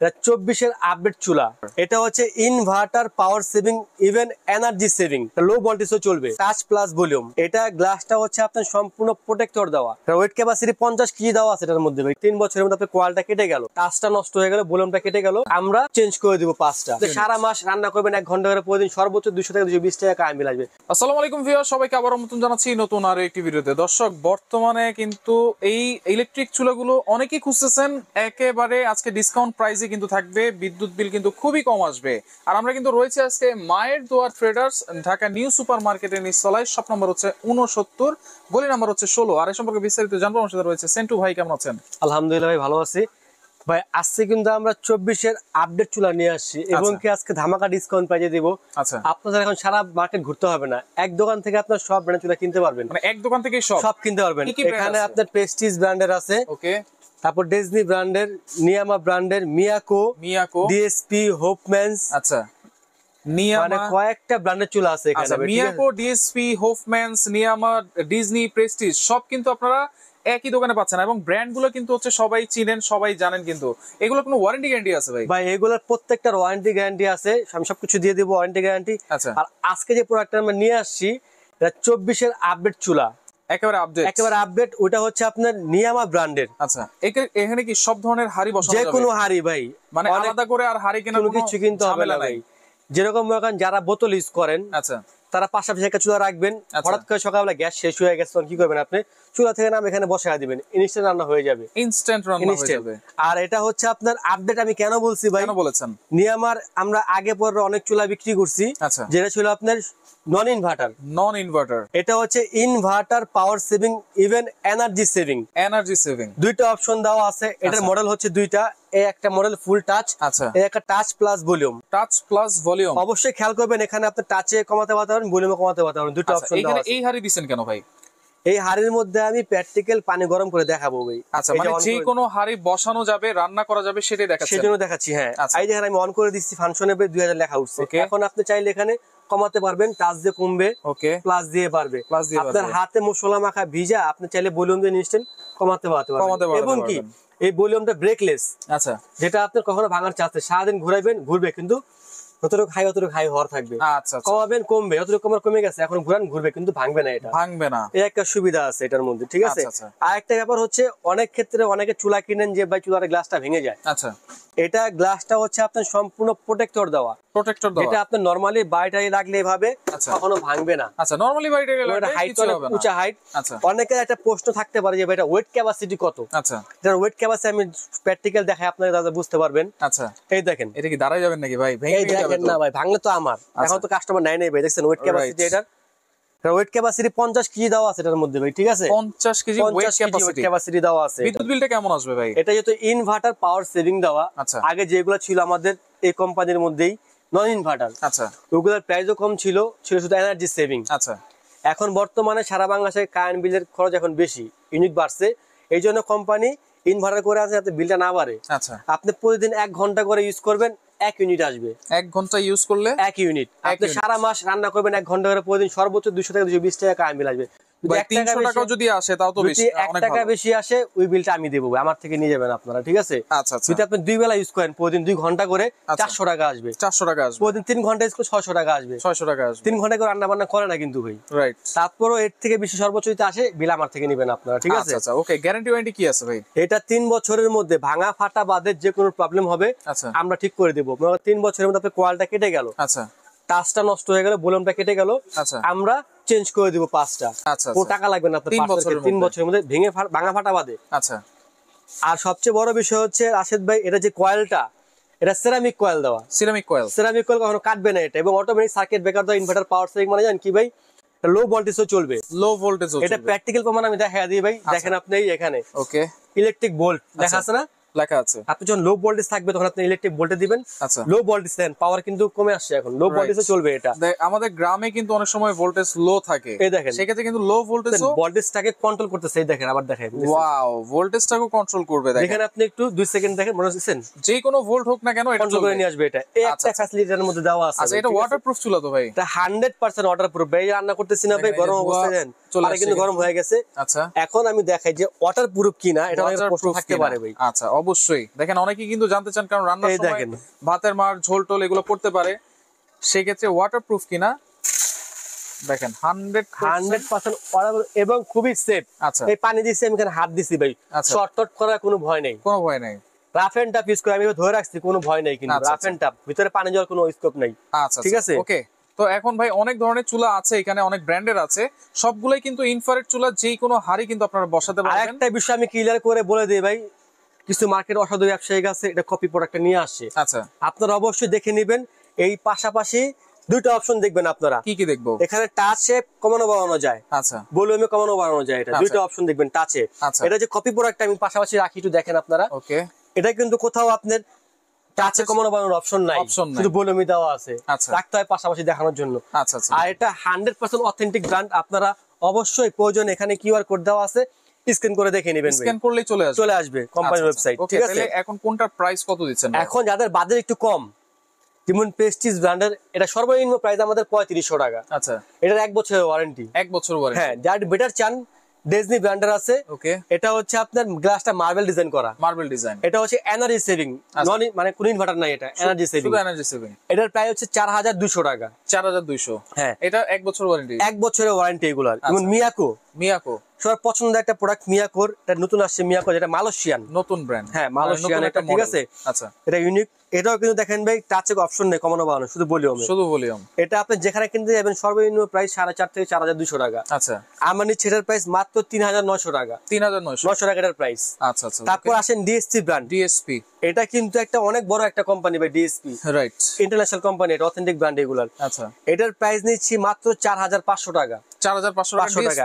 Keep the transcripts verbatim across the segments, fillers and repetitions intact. এটা চব্বিশ এর আপডেট চুলা। এটা হচ্ছে inverter power saving even energy saving, low ভোল্টেজও চলবে, টাচ প্লাস ভলিউম। এটা গ্লাসটা হচ্ছে আপনার সম্পূর্ণ প্রোটেক্টর দেওয়া, ওয়েট ক্যাপাসিটি পঞ্চাশ কেজি দেওয়া আছে এটার মধ্যে। তিন বছরের মধ্যে আপনার কোয়ালটা কেটে গেল, টাচটা নষ্ট হয়ে গেল, ভলিউমটা কেটে গেল, আমরা চেঞ্জ করে দিব পাঁচটা। সারা মাস রান্না করবেন এক ঘন্টা করে প্রতিদিন, সর্বোচ্চ দুশো থেকে দুশো বিশ টাকা কাজ মিল আসবে। আসসালামু আলাইকুম ভিউয়ার, সবাইকে আবারও নতুন জানাচ্ছি নতুন আর একটি ভিডিওতে। দর্শক, বর্তমানে কিন্তু এই ইলেকট্রিক চুলাগুলো অনেকেই খুঁজতেছেন, একেবারে আজকে ডিসকাউন্ট প্রাইসে কিন্তু থাকবে, বিদ্যুৎ বিল কিন্তু খুবই কম আসবে। আর আমরা কিন্তু রয়েছে আজকে মায়ের দোয়ার ট্রেডার্স, ঢাকা নিউ সুপার মার্কেটের নিচতলায়, শপ নম্বর হচ্ছে উনসত্তর, গলি নম্বর হচ্ছে ষোলো। আর এই সম্পর্কে বিস্তারিত জানবো আমার সাথে রয়েছে সেন্টু ভাই। কেমন আছেন? আলহামদুলিল্লাহ ভাই, ভালো আছি ভাই। আজকে কিন্তু আমরা চব্বিশ এর আপডেট চুলা নিয়ে আসছি এবং কি আজকে ধামাকা ডিসকাউন্ট প্রাইজে দিব। আচ্ছা, আপনাদের এখন সারা মার্কেট ঘুরতে হবে না, এক দোকান থেকে আপনারা সব ব্র্যান্ডের চুলা কিনতে পারবেন, মানে এক দোকান থেকে সব সব কিনতে পারবেন। এখানে আপনার প্রেস্টিজ ব্র্যান্ডের আছে, ওকে, তারপর ডেজনি ব্র্যান্ডের, নিয়ামা ব্র্যান্ডের, মিয়াকো মিয়াকো ডিএসপি, হোপম্যানস, আচ্ছা নিয়ামা, কয়েকটা ব্র্যান্ডের চুলা আছে এখানে। মিয়াকো, ডিএসপি, হোপম্যানস, নিয়ামা, ডিজনি, প্রেস্টিজ সব কিন্তু আপনারা একই দোকানে পাচ্ছেন এবং ব্র্যান্ড গুলো কিন্তু হচ্ছে সবাই চিনেন, সবাই জানেন। কিন্তু এগুলো কোনো ওয়ারেন্টি গ্যারান্টি আছে ভাই? ভাই এগুলোর প্রত্যেকটার ওয়ারেন্টি গ্যারান্টি আছে, আমি সবকিছু দিয়ে দেবো ওয়ারেন্টি গ্যারান্টি। আচ্ছা, আর আজকে যে প্রোডাক্টটা আমরা নিয়ে আসছি এটা চব্বিশ এর আপডেট চুলা, একেবারে আপডেট, একেবারে আপডেট। ওটা হচ্ছে আপনার নিয়ামা ব্র্যান্ডের। আচ্ছা, এখানে কি সব ধরনের হাড়ি বসানো যাবে? যে কোনো হাড়ি ভাই, মানে আলাদা করে আর হাড়ি কেনার কোনো কিছু কিনতে হবে না ভাই। যেরকম এখন যারা বোতল ইউজ করেন, আচ্ছা, তারা পাশাপাশি একটা চুলা রাখবেন, হঠাৎ করে সকালবেলা গ্যাস শেষ হয়ে গেছে, তখন কি করবেন আপনি? চুলা থেকে নাম এখানে বসা দিবেন, ইনস্ট্যান্ট রান্না হয়ে যাবে, ইনস্ট্যান্ট রান্না হয়ে যাবে। আর এটা হচ্ছে আপনার আপডেট। আমি কেন বলছি ভাই? কেন বলেছেন? নিয়ামার আমরা আগে পরে অনেক চুলা বিক্রি করছি, যেটা ছিল আপনার নন ইনভার্টার, নন ইনভার্টার। এটা হচ্ছে inverter power saving even energy saving, energy saving দুইটা অপশন দেওয়া আছে। এটার মডেল হচ্ছে দুইটা, এই একটা মডেল ফুল টাচ, আচ্ছা, এই একটা touch plus volume, touch plus volume. অবশ্যই খেয়াল করবেন এখানে আপনি টাচে কমাতে পারবেন, ভলিউমে কমাতে পারবেন, দুটো অপশন দেওয়া আছে। এখানে এই হাড়ি দিবেন কেন ভাই? এই হাড়ির মধ্যে আমি প্র্যাকটিক্যাল পানি গরম করে দেখাবো ভাই। আচ্ছা, মানে যে কোনো হাড়ি বসানো যাবে, রান্না করা যাবে, সেটাই দেখাচ্ছি, সেজন্য দেখাচ্ছি। হ্যাঁ, এই যে আমি অন করে দিচ্ছি, ফাংশনে দুই হাজার লেখা উঠছে। এখন আপনি চাইলে এখানে কমাতে পারবেন, টাচ দিয়ে কমবে, ওকে, প্লাস দিয়ে পারবে। আপনার হাতে মশলা মাখা ভিজা, আপনি চাইলে ভলিউম দিয়ে ইনস্ট্যান্ট কমাতে পারবেন। এবং কি এই ভলিউমটা ব্রেকলেস, আচ্ছা, যেটা আপনি কখনো ভাঙার চান্স নেই। সারাদিন ঘুরাইবেন, ঘুরবে, কিন্তু যতটুকু হাই অতটুকু হাই হওয়ার থাকবে। আচ্ছা, কমাবেন, কমবে, যতটুকু কমার কমে গেছে, এখন ঘুরান, ঘুরবে, কিন্তু ভাঙবে না, এটা ভাঙবে না। এই একটা সুবিধা আছে এটার মধ্যে, ঠিক আছে। আর একটা ব্যাপার হচ্ছে অনেক ক্ষেত্রে অনেকে চুলা কিনেন যে ভাই চুলার গ্লাসটা ভেঙে যায়। আচ্ছা, এটা গ্লাসটা হচ্ছে আপনার সম্পূর্ণ প্রোটেক্টর দেওয়া, প্রোটেক্টর দেওয়া। এটা আপনি নরমালি বাইরে রাখলে এভাবে কখনো ভাঙবে না। আচ্ছা, নরমালি বাইরে রাখলে এটা হাইট হবে না, উঁচা হাইট। আচ্ছা, অনেকের একটা প্রশ্ন থাকতে পারে যে ভাই এটা ওয়েট ক্যাপাসিটি কত? আচ্ছা, এটার ওয়েট ক্যাপাসিটি আমি প্র্যাকটিক্যাল দেখাই, আপনারা দাদা বুঝতে পারবেন। আচ্ছা, এই দেখেন, এটা কি দাঁড়ায় যাবেন নাকি ভাই? ভেঙে যাবেন না ভাই, ভাঙলে তো আমার, এখন তো কাস্টমার নাই নাই ভাই। দেখেন ওয়েট ক্যাপাসিটি, এটা ওয়েট ক্যাপাসিটি পঞ্চাশ কেজি দেওয়া আছে এটার মধ্যে ভাই, ঠিক আছে, পঞ্চাশ কেজি ওয়েট ক্যাপাসিটি দেওয়া আছে। বিদ্যুৎ বিলটা কেমন আসবে ভাই? এটা যেহেতু ইনভার্টার পাওয়ার সেভিং দেওয়া, আচ্ছা, আগে যেগুলো ছিল আমাদের এই কোম্পানির মধ্যেই নন ইনভার্টার, আচ্ছা, ওগুলোর প্রাইসও কম ছিল, ছিল শুধু এনার্জি সেভিং। আচ্ছা, এখন বর্তমানে সারা বাংলাদেশে কারেন্ট বিলের খরচ এখন বেশি, ইউনিট বাড়ছে, এই জন্য কোম্পানি ইনভার্টার করে আছে যাতে বিলটা না বাড়ে। আচ্ছা, আপনি প্রতিদিন এক ঘন্টা করে ইউজ করবেন, এক ইউনিট আসবে, এক ঘন্টা ইউজ করলে এক ইউনিট। আপনি সারা মাস রান্না করবেন এক ঘন্টা করে প্রতিদিন, সর্বোচ্চ দুশো থেকে দুশো বিশ টাকা কারেন্ট বিল আসবে। তিনশো টাকাও যদি আসে তাও তো বেশি, অনেক টাকা বেশি আসে, ওই বিলটা আমি দেবো, আমার থেকে নিয়ে যাবেন আপনারা, ঠিক আছে। আচ্ছা, যদি আপনি দুই বেলা ইউজ করেন, প্রতিদিন দুই ঘন্টা করে চারশো টাকা আসবে, চারশো টাকা আসবে। প্রতিদিন তিন ঘন্টা ইউজ করে ছয়শো টাকা আসবে, ছয়শো টাকা আসবে। তিন ঘন্টা করে রান্না বান্না করে না কিন্তু ভাই, রাইট। তারপরও এর থেকে বেশি সর্বোচ্চ যদি আসে, বিল আমার থেকে নিবেন আপনারা, ঠিক আছে। আচ্ছা, ওকে, গ্যারান্টি ওয়ারেন্টি কি আছে ভাই? এটা তিন বছরের মধ্যে ভাঙা ফাটা বাদের যে কোনো প্রবলেম হবে, আচ্ছা, আমরা ঠিক করে দেবো। তিন বছরের মধ্যে আপনার কোয়ালটা কেটে গেল, আচ্ছা, টাচটা নষ্ট হয়ে গেল, ভলিউমটা কেটে গেল, আচ্ছা, আমরা চেঞ্জ করে দিব পাঁচটা। আচ্ছা, কত টাকা লাগবে না আপনার? তিন বছরের মধ্যে ভেঙে ভাঙা ফাটা বাদে। আচ্ছা, আর সবচেয়ে বড় বিষয় হচ্ছে রাশেদ ভাই, এটা যে কয়েলটা, এটা সিরামিক কয়েল দেওয়া, সিরামিক কয়েল, সিরামিক কয়েল কখনো কাটবে না এটা। এবং অটোমেটিক সার্কিট ব্রেকার দেওয়া, ইনভার্টার পাওয়ার সেভিং, মানে জানেন কি ভাই, লো ভোল্টেজও চলবে, লো ভোল্টেজও। এটা প্র্যাকটিক্যাল প্রমাণ আমি দেখাই দিই ভাই, দেখেন আপনি এখানে, ওকে, ইলেকট্রিক ভোল্ট দেখা আছে না? লেখা আছে। আপনি যখন লো ভোল্টেজ থাকবে তখন আপনি ইলেকট্রিক ভোল্টে দিবেন, আচ্ছা, লো ভোল্টেজ দেন, পাওয়ার কিন্তু কমে আসছে এখন, লো ভোল্টেজে চলবে এটা। আমাদের গ্রামে কিন্তু অনেক সময় ভোল্টেজ লো থাকে, এই দেখেন, সেক্ষেত্রে কিন্তু লো ভোল্টেজও ভোল্টেজটাকে কন্ট্রোল করতেছে, এই দেখেন, আবার দেখেন, ওয়াও, ভোল্টেজটাকে কন্ট্রোল করবে, দেখেন। এখানে আপনি একটু দুই সেকেন্ড দেখেন, মনে হচ্ছে যে কোনো ভোল্ট হোক না কেন এটা কন্ট্রোল করে নিয়ে আসবে, এটা এই একটা ফ্যাসিলিটির মধ্যে দেওয়া আছে। আচ্ছা, এটা ওয়াটারপ্রুফ চুলা তো ভাই? এটা হান্ড্রেড পার্সেন্ট ওয়াটারপ্রুফ ভাই। রান্না করতেছিনা ভাই, গরম অবস্থায় দেন, চলে আসে, কিন্তু গরম হয়ে গেছে। আচ্ছা, এখন আমি দেখাই যে ওয়াটারপ্রুফ কিনা, এটা অনেক প্রশ্ন থাকতে পারে ভাই। আচ্ছা, অবশ্যই দেখেন অনেকেই কিন্তু জানতে চান, কারণ রান্নার সময় ভাতের মার ঝোল টোল এগুলো পড়তে পারে, সেই ক্ষেত্রে ওয়াটারপ্রুফ কিনা দেখেন একশো পার্সেন্ট এবং খুবই সেফ। আচ্ছা, এই পানি দিছি আমি, এখানে হাত দিছি ভাই, শর্টকাট করার কোনো ভয় নেই, কোনো ভয় নেই। রাফ এন্ড টাফ ইউজ করে আমি ধরে রাখছি, কোনো ভয় নেই, কিন্তু রাফ এন্ড টাফ ভিতরে পানি যাওয়ার কোনো স্কোপ নাই। আচ্ছা, ঠিক আছে, ওকে। তো এখন ভাই অনেক ধরনের চুলা আছে এখানে, অনেক ব্র্যান্ডের আছে, সবগুলাই কিন্তু ইনফ্রারেড চুলা, যে কোনো হাড়ি কিন্তু আপনারা বসাতে পারবেন। আরেকটা বিষয় আমি ক্লিয়ার করে বলে দেই ভাই, কিছু মার্কেট অসাধু ব্যবসায়ী আছে এটা কপি প্রোডাক্টটা নিয়ে আসে। আচ্ছা, আপনারা অবশ্যই দেখে নেবেন। এই পাশাপাশি দুটো অপশন দেখবেন আপনারা, কি কি দেখবো এখানে, টাচ শেপ কমানো বাড়ানো যায়। আচ্ছা, ভলিউমে কমানো বাড়ানো যায়, এটা দুটো অপশন দেখবেন টাচে। এটা যে কপি প্রোডাক্ট আমি পাশাপাশি রাখি, একটু দেখেন আপনারা, ওকে। এটা কিন্তু কোথাও আপনার টাচে কমানো বাড়ানোর অপশন নাই, শুধু ভলিউমে দেওয়া আছে, রাখতে হয় পাশাপাশি দেখানোর জন্য। আচ্ছা, আর এটা হান্ড্রেড পার্সেন্ট অথেন্টিক ব্র্যান্ড, আপনারা অবশ্যই প্রয়োজন এখানে কিউআর কোড দেওয়া আছে, স্ক্যান করে দেখে নেবেন, স্ক্যান করলেই চলে আসবে, চলে আসবে কোম্পানির ওয়েবসাইট। ঠিক আছে, এখন কোনটার প্রাইস কত দিচ্ছেন? এখন যাদের বাজেট একটু কম, যেমন প্রেস্টিজ ব্র্যান্ডের, এটা সর্বনিম্ন প্রাইস আমাদের পঁয়ত্রিশশো টাকা। আচ্ছা, এটার এক বছরের ওয়ারেন্টি, এক বছর ওয়ারেন্টি। হ্যাঁ, যার বেটার চান, ডেজনি ব্র্যান্ডের আছে, ওকে। এটা হচ্ছে আপনার গ্লাসটা মার্বেল ডিজাইন করা, মার্বেল ডিজাইন। এটা হচ্ছে এনার্জি সেভিং, নন মানে কোন ইনভার্টার নাই, এটা এনার্জি সেভিং, শুধু এনার্জি সেভিং। এটার প্রাইস হচ্ছে চার হাজার দুইশো টাকা, চার হাজার দুইশো। হ্যাঁ, এটা এক বছর ওয়ারেন্টি, এক বছরের ওয়ারেন্টি। এগুলো যেমন মিয়াকো, মিয়াকো সবার পছন্দের একটা প্রোডাক্ট মিয়াকোর, এটা নতুন আসছে মিয়াকো, যেটা মালয়েশিয়ান, নতুন ব্র্যান্ড। হ্যাঁ, মালয়েশিয়ান এটা, ঠিক আছে। আচ্ছা, এটা ইউনিক। এটাও কিন্তু দেখেন ভাই, টাচে অপশন নেই কমানো বাড়ানো, শুধু ভলিউমে, শুধু ভলিউম। এটা আপনি যেখানে কিনতে যাবেন সর্বনিম্ন প্রাইস সাড়ে চার থেকে চার হাজার দুইশো টাকা। আচ্ছা, আমার নিচের প্রাইস মাত্র তিন হাজার নয়শো টাকা, তিন হাজার নয়শো টাকা এর প্রাইস। আচ্ছা আচ্ছা, তারপর আসেন ডিএসপি ব্র্যান্ড, ডিএসপি এটা কিন্তু একটা অনেক বড় একটা কোম্পানি ভাই, ডিএসপি, রাইট, ইন্টারন্যাশনাল কোম্পানি, এটা অথেন্টিক ব্র্যান্ড এগুলো। আচ্ছা, এটার প্রাইস নিচ্ছি মাত্র চার হাজার পাঁচশো টাকা, চার হাজার পাঁচশো টাকা।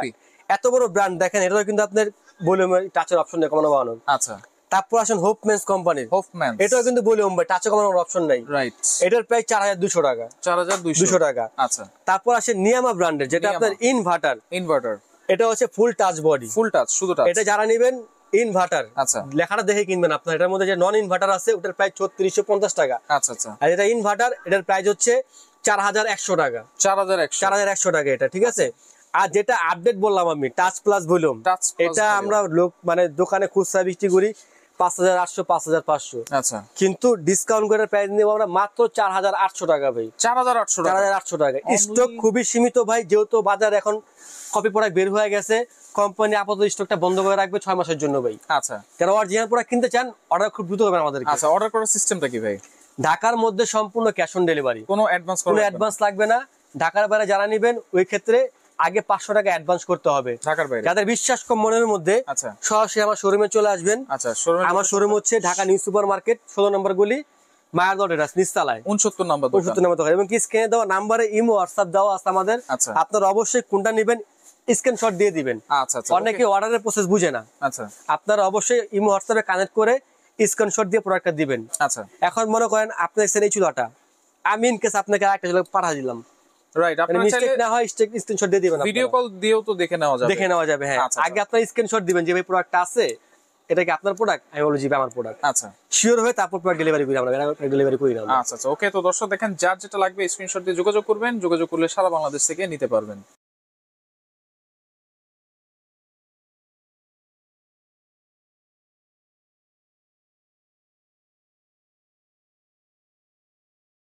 এত বড় ব্র্যান্ড দেখেন, এটাও কিন্তু আপনার ভলিউমে টাচের অপশন নেই কমানো বাড়ানো। আচ্ছা, তারপর আসেন হোপম্যানস কোম্পানি, হোপম্যানস, এটাও কিন্তু ভলিউম বা টাচে কমানোর অপশন নাই, রাইট। এটার প্রাইস চার হাজার দুইশো টাকা, চার হাজার দুইশো টাকা। আচ্ছা, তারপর আসেন নিয়ামা ব্র্যান্ডের, যেটা আপনার ইনভার্টার, ইনভার্টার। এটা হচ্ছে full touch body, full touch, শুধু টাচ। এটা যারা নেবেন ইনভার্টার, আচ্ছা, লেখাটা দেখে কিনবেন আপনারা। এটার মধ্যে যে নন ইনভার্টার আছে, ওটার প্রাইস ছত্রিশশো পঞ্চাশ টাকা। আচ্ছা আচ্ছা, আর এটা ইনভার্টার, এটার প্রাইস হচ্ছে চার হাজার একশো টাকা, চার হাজার একশো টাকা এটা, ঠিক আছে। আর যেটা আপডেট বললাম আমি, টাচ প্লাস ভলিউম, এটা আমরা লোক মানে দোকানে খুচরা বিক্রি করি পাঁচ হাজার আটশো, পাঁচ হাজার পাঁচশো। আচ্ছা, কিন্তু ডিসকাউন্ট করে প্রাইস নিব আমরা মাত্র চার হাজার আটশো টাকা ভাই, চার হাজার আটশো টাকা, চার হাজার আটশো টাকা। স্টক খুবই সীমিত ভাই, যেহেতু বাজার এখন কপি প্রোডাক্ট বের হয়ে গেছে, কোম্পানি আপাতত স্টকটা বন্ধ করে রাখবে ছয় মাসের জন্য ভাই। আচ্ছা, যারা অরিজিনাল প্রোডাক্ট কিনতে চান, অর্ডার খুব দ্রুত করবেন আমাদেরকে। আচ্ছা, অর্ডার করার সিস্টেমটা কি ভাই? ঢাকার মধ্যে সম্পূর্ণ ক্যাশ অন ডেলিভারি, কোনো অ্যাডভান্স, কোনো অ্যাডভান্স লাগবে না। ঢাকার বাইরে যারা নেবেন ওই ক্ষেত্রে আগে পাঁচশো টাকা অ্যাডভান্স করতে হবে ঢাকার বাইরে। যাদের বিশ্বাস কম মনের মধ্যে, সরাসরি আমার শোরুমে চলে আসবেন। আচ্ছা, আমার শোরুম হচ্ছে ঢাকা নিউ সুপার মার্কেট, ষোলো নম্বর গলি, মায়ার ডট এডাস, নিচতলায়, উনসত্তর নম্বর, উনসত্তর নম্বর দোকান। এবং কি স্ক্রিনে দেওয়া নাম্বারে ইমো, হোয়াটসঅ্যাপ দেওয়া আছে আমাদের। আপনারা অবশ্যই কোনটা নেবেন স্ক্রিনশট দিয়ে দিবেন। আচ্ছা, অনেকে অর্ডারের প্রসেস বুঝে না। আচ্ছা, আপনারা অবশ্যই ইমো হোয়াটসঅ্যাপে কানেক্ট করে স্ক্রিনশট দিয়ে প্রোডাক্টটা দিবেন। আচ্ছা, এখন মনে করেন আপনার এই চুলাটা আমি ইনকেস আপনাকে আরেকটা চুলা পাঠিয়ে দিলাম, রাইট, আপনারা চাইলে না হয় স্ক্রিনশট দিয়ে দিবেন, ভিডিও কল দিয়েও তো দেখে নেওয়া যাবে, দেখে নেওয়া যাবে। হ্যাঁ, আগে আপনারা স্ক্রিনশট দিবেন যে ভাই প্রোডাক্ট আছে, এটা কি আপনার প্রোডাক্ট, আমি বলি জি ভাই আমার প্রোডাক্ট। আচ্ছা, শিওর হয়ে তারপর প্রোডাক্ট ডেলিভারি করি আমরা, এটা ডেলিভারি করি না। আচ্ছা আচ্ছা, ওকে। তো দর্শক দেখেন, যার যেটা লাগবে স্ক্রিনশট দিয়ে যোগাযোগ করবেন, যোগাযোগ করলে সারা বাংলাদেশ থেকে নিতে পারবেন।